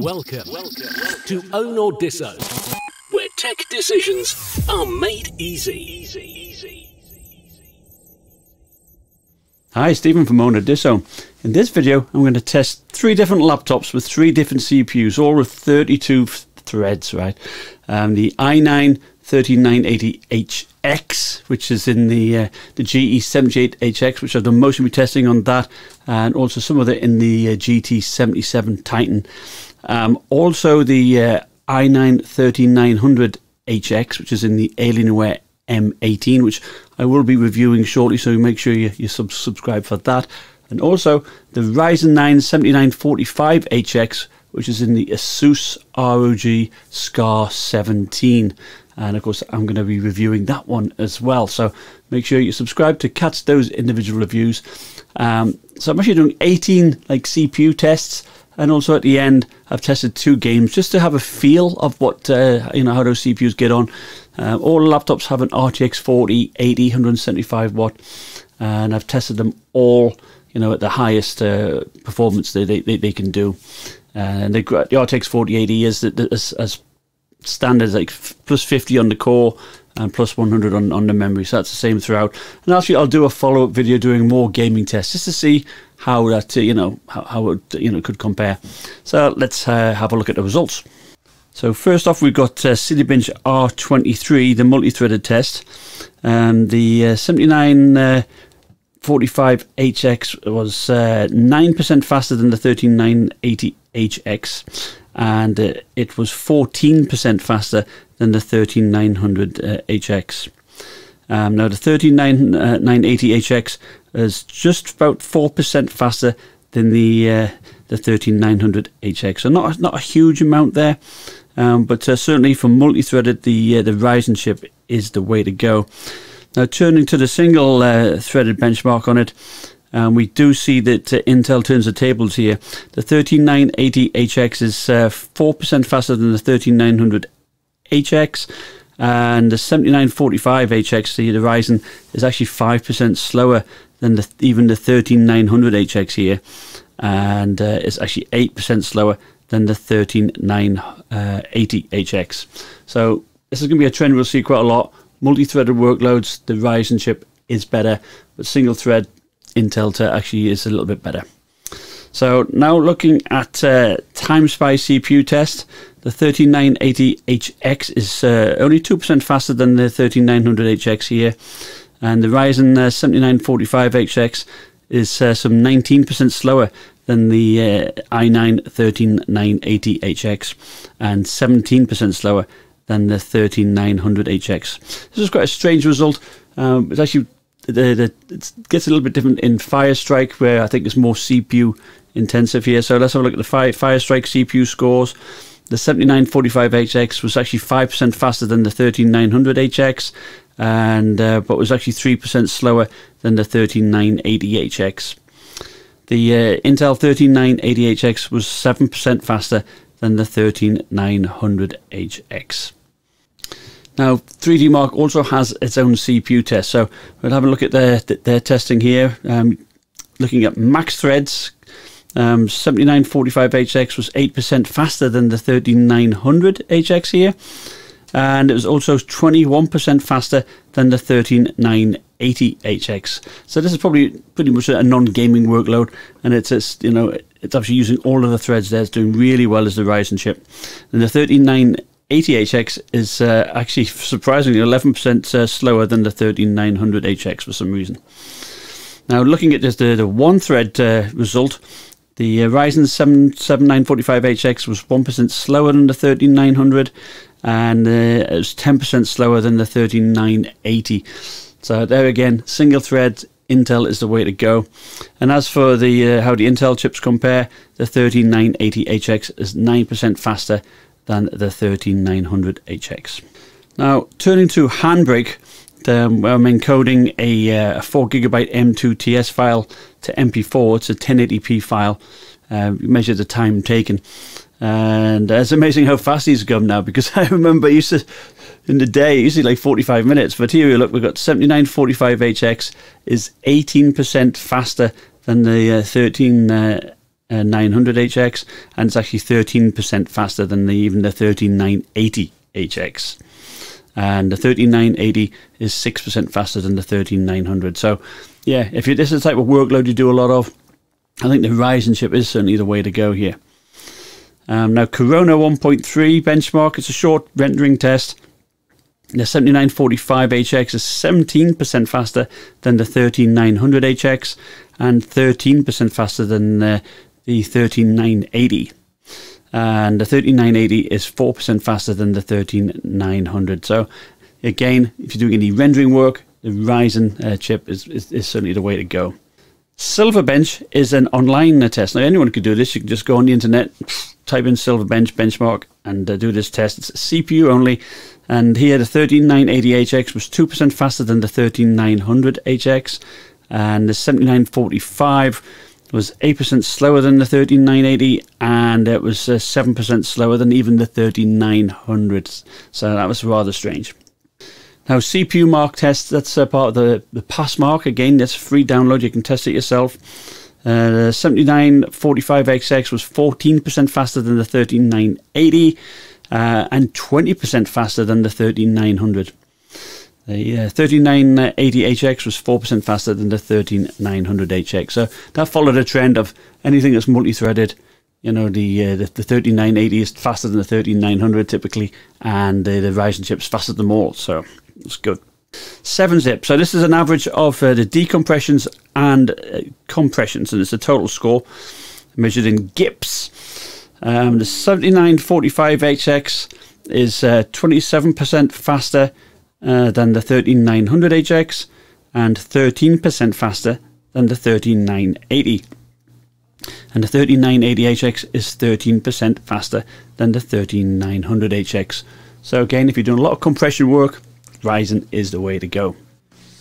Welcome to Own or Disown, where tech decisions are made easy. Hi, Stephen from Own or Disown. In this video, I'm going to test three different laptops with three different CPUs, all with 32 threads, right? The i9-13980HX, which is in the GE78HX, which I've done most of my testing on that, and also some of it in the GT77 Titan. Also the i9-13900HX, which is in the Alienware m18, which I will be reviewing shortly, so make sure you subscribe for that. And also the Ryzen 9 7945HX, which is in the Asus ROG SCAR 17. And of course, I'm going to be reviewing that one as well. So make sure you subscribe to catch those individual reviews. So I'm actually doing 18 like CPU tests. And also at the end, I've tested two games just to have a feel of what, how those CPUs get on. All laptops have an RTX 4080, 175 watt. And I've tested them all, at the highest performance they can do. And the RTX 4080 is as standard, like plus 50 on the core and plus 100 on the memory. So that's the same throughout. And actually, I'll do a follow-up video doing more gaming tests just to see how that how it could compare. So let's have a look at the results. So first off, we've got Cinebench R23, the multi-threaded test, and the 7945HX was 9% faster than the 13980HX, and it was 14% faster than the 13900HX. Now the 13980HX is just about 4% faster than the 13900HX, so not a huge amount there, but certainly for multi-threaded, the Ryzen chip is the way to go. Now turning to the single threaded benchmark on it, we do see that Intel turns the tables here. The 13980HX is 4% faster than the 13900HX, and the 7945HX, the Ryzen, is actually 5% slower than even the 13900HX here, and it's actually 8% slower than the 13980HX. So this is going to be a trend we'll see quite a lot. Multi-threaded workloads, the Ryzen chip is better, but single thread, Intel actually is a little bit better. So now looking at TimeSpy CPU test, the 13980HX is only 2% faster than the 13900HX here, and the Ryzen 7945HX is some 19% slower than the i9-13980HX and 17% slower than the 13900HX. This is quite a strange result. It's actually it gets a little bit different in Fire Strike, where I think it's more CPU intensive here. So let's have a look at the Fire Strike CPU scores. The 7945HX was actually 5% faster than the 13900HX, and but was actually 3% slower than the 13980HX. The Intel 13980HX was 7% faster than the 13900HX. Now 3D Mark also has its own CPU test, so we'll have a look at their testing here. Looking at max threads, 7945HX was 8% faster than the 13900HX here, and it was also 21% faster than the 13980HX. So this is probably pretty much a non-gaming workload, and it's it's actually using all of the threads there. It's doing really well as the Ryzen chip. And the 13980HX is actually surprisingly 11% slower than the 13900HX for some reason. Now looking at just the one thread result, the Ryzen 7945HX was 1% slower than the 13900, and it was 10% slower than the 13980. So there again, single thread, Intel is the way to go. And as for the how the Intel chips compare, the 13980HX is 9% faster than the 13900HX. Now turning to Handbrake, I'm encoding a 4GB M2TS file to MP4. It's a 1080p file. You measure the time taken, and it's amazing how fast these come now, because I remember used to in the day usually like 45 minutes, but here we look, we've got 7945HX is 18% faster than the 13 i9-13980HX, and it's actually 13% faster than even the 13980HX. And the 13980 is 6% faster than the 13900. So, yeah, if this is the type of workload you do a lot of, I think the Ryzen chip is certainly the way to go here. Now, Corona 1.3 benchmark, it's a short rendering test. The 7945HX is 17% faster than the 13900HX and 13% faster than the 13980. And the 13980 is 4% faster than the 13900. So, again, if you're doing any rendering work, the Ryzen chip is certainly the way to go. Silverbench is an online test. Now, anyone could do this. You can just go on the internet, type in Silverbench benchmark, and do this test. It's CPU only. And here, the 13980HX was 2% faster than the 13900HX. And the 7945 was 8% slower than the 13980. And it was 7% slower than even the 13900. So that was rather strange. Now, CPU Mark test, that's part of the Pass Mark. Again, that's a free download. You can test it yourself. The 7945HX was 14% faster than the 13980 and 20% faster than the 13900. The 13980HX was 4% faster than the 13900HX. So that followed a trend of anything that's multi-threaded. You know, the 13980 is faster than the 13900 typically, and the Ryzen chip's faster than them all. So it's good. 7zip. So this is an average of the decompressions and compressions, and it's a total score measured in GIPS. The 7945HX is 27% faster than the 13900HX and 13% faster than the 13980. And the 13980HX is 13% faster than the 13900HX. So again, if you're doing a lot of compression work, Ryzen is the way to go.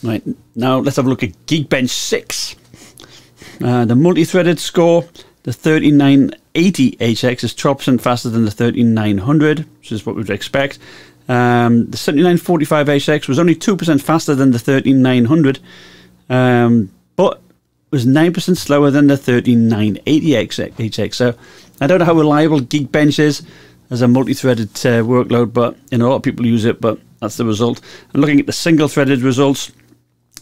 Right, now let's have a look at Geekbench 6. The multi-threaded score, the 13980HX is 12% faster than the 13900, which is what we'd expect. The 7945HX was only 2% faster than the 13900, but was 9% slower than the 13980HX. So I don't know how reliable Geekbench is as a multi-threaded workload, but you know, a lot of people use it, but that's the result. And looking at the single-threaded results,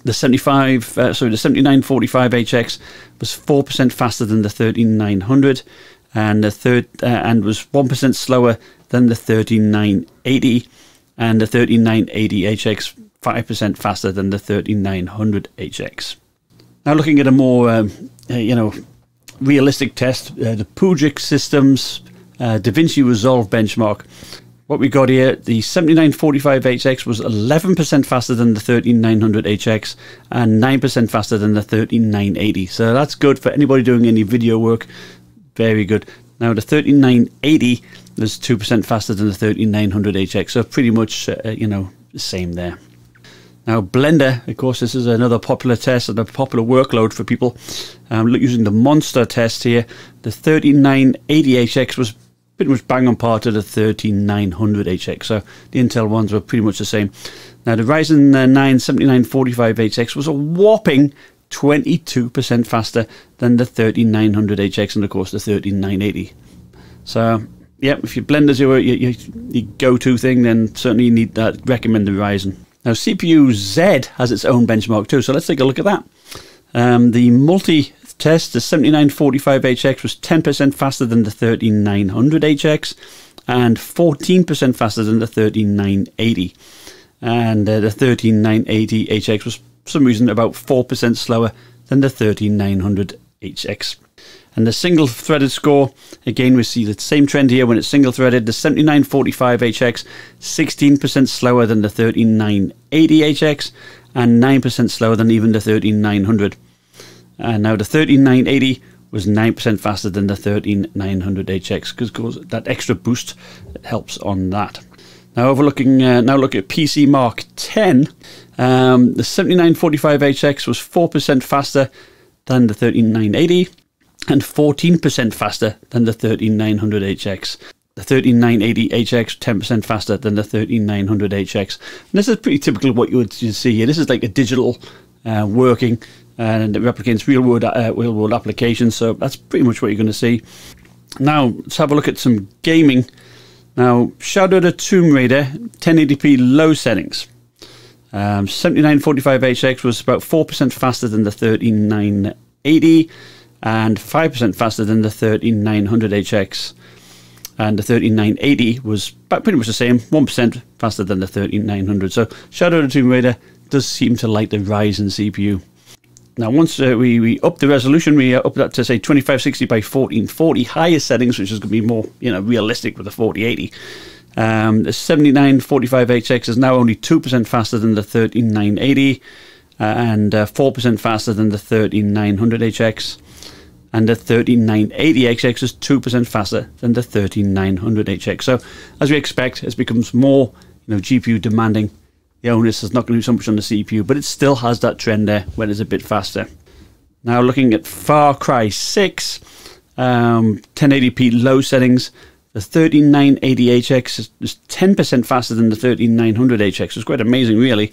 the 7945HX was 4% faster than the 13900, and the was 1% slower than the 13980, and the 13980HX 5% faster than the 13900HX. Now looking at a more, you know, realistic test, the Puget Systems DaVinci Resolve benchmark. What we got here, the 7945HX was 11% faster than the 13900HX and 9% faster than the 13980. So that's good for anybody doing any video work. Very good. Now the 13980 was 2% faster than the 13900HX. So pretty much, you know, the same there. Now Blender, of course, this is another popular test and a popular workload for people. Using the monster test here, the 13980HX was pretty much bang on par to the 13900HX. So the Intel ones were pretty much the same. Now the Ryzen 9 7945HX was a whopping 22% faster than the 13900HX and of course the 13980. So yeah, if your Blender's your go-to thing, then certainly you need that. Recommend the Ryzen. Now, CPU-Z has its own benchmark too, so let's take a look at that. The multi-test, the 7945HX was 10% faster than the 13900HX and 14% faster than the 13980. And the 13980HX was, for some reason, about 4% slower than the 13900HX. And the single-threaded score, again, we see the same trend here when it's single-threaded. The 7945HX, 16% slower than the 13980HX and 9% slower than even the 13900. And now the 13980 was 9% faster than the 13900HX because that extra boost helps on that. Now, look at PC Mark 10. The 7945HX was 4% faster than the 13980. And 14% faster than the 13900HX. The 13980HX 10% faster than the 13900HX. And this is pretty typical of what you would see here. This is like a digital working and it replicates real world applications. So that's pretty much what you're going to see. Now let's have a look at some gaming. Now, Shadow of the Tomb Raider, 1080p low settings. 7945HX was about 4% faster than the 13980 and 5% faster than the 13900HX. And the 13980 was pretty much the same, 1% faster than the 13900. So Shadow of the Tomb Raider does seem to like the Ryzen CPU. Now, once we up the resolution, we up that to, say, 2560 by 1440, higher settings, which is going to be more, you know, realistic with the 4080. The 7945HX is now only 2% faster than the 13980 and 4% faster than the 13900HX. And the 13980HX is 2% faster than the 13900HX. So, as we expect, as it becomes more, you know, GPU demanding, the onus is not going to be so much on the CPU, but it still has that trend there when it's a bit faster. Now, looking at Far Cry 6, 1080p low settings, the 13980HX is 10% faster than the 13900HX. It's quite amazing, really.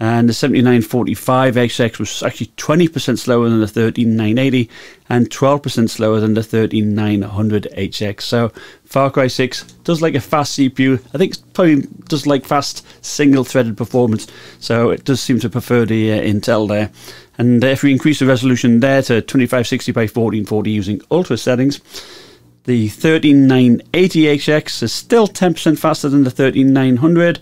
And the 7945HX was actually 20% slower than the 13980 and 12% slower than the 13900HX. So Far Cry 6 does like a fast CPU. I think it probably does like fast single-threaded performance. So it does seem to prefer the Intel there. And if we increase the resolution there to 2560 by 1440 using Ultra settings, the 13980HX is still 10% faster than the 13900.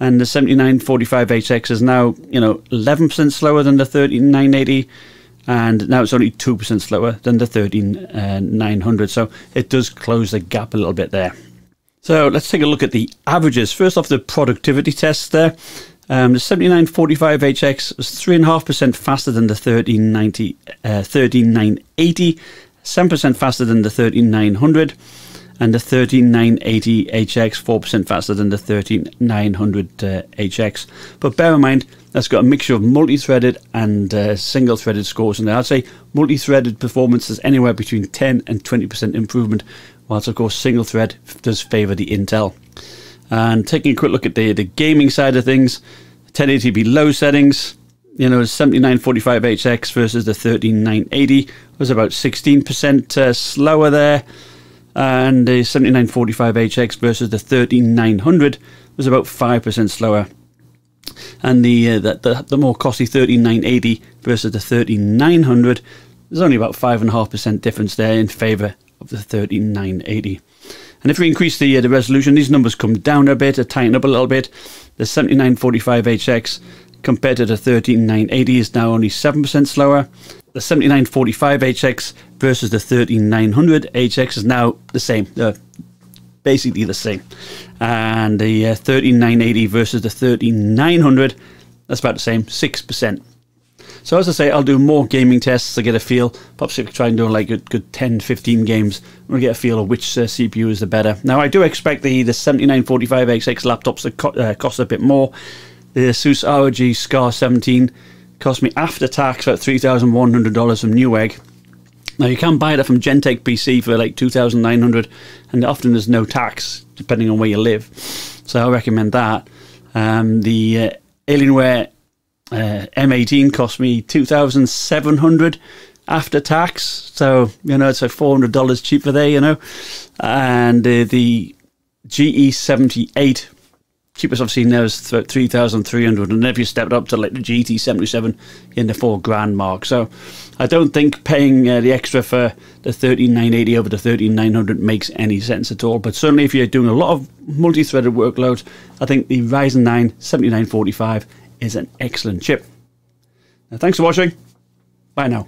And the 7945HX is now, you know, 11% slower than the 13980, and now it's only 2% slower than the 13900. So it does close the gap a little bit there. So let's take a look at the averages. First off, the productivity tests there. The 7945HX was 3.5% faster than the 13980, 7% faster than the 13900. And the 13980HX, 4% faster than the 13900HX. But bear in mind, that's got a mixture of multi-threaded and single-threaded scores in there. I'd say multi-threaded performance is anywhere between 10 and 20% improvement, whilst, of course, single-thread does favour the Intel. And taking a quick look at the gaming side of things, 1080p low settings, you know, 7945HX versus the 13980 was about 16% slower there. And the 7945HX versus the 13900 was about 5% slower. And the more costly 13980 versus the 13900, there's only about 5.5% difference there in favour of the 13980. And if we increase the resolution, these numbers come down a bit, tighten up a little bit. The 7945HX compared to the 13980 is now only 7% slower. The 7945HX versus the 13900HX is now the same, basically the same. And the 13980 versus the 13900, that's about the same, 6%. So as I say, I'll do more gaming tests to get a feel. Perhaps if I try and do like a good 10, 15 games, we'll get a feel of which CPU is the better. Now, I do expect the 7945HX laptops to cost a bit more. The Asus ROG SCAR 17 cost me after tax about $3,100 from Newegg. Now, you can buy that from Gentec PC for like $2,900, and often there's no tax depending on where you live, so I recommend that. The Alienware m18 cost me $2,700 after tax, so, you know, it's like $400 cheaper there, you know. And the GE78, cheapest I've seen there is $3,300, and if you stepped up to like the GT77 in the $4,000 mark. So I don't think paying the extra for the 13980 over the 13900 makes any sense at all. But certainly if you're doing a lot of multi-threaded workloads, I think the Ryzen 9 7945 is an excellent chip. Now, thanks for watching. Bye now.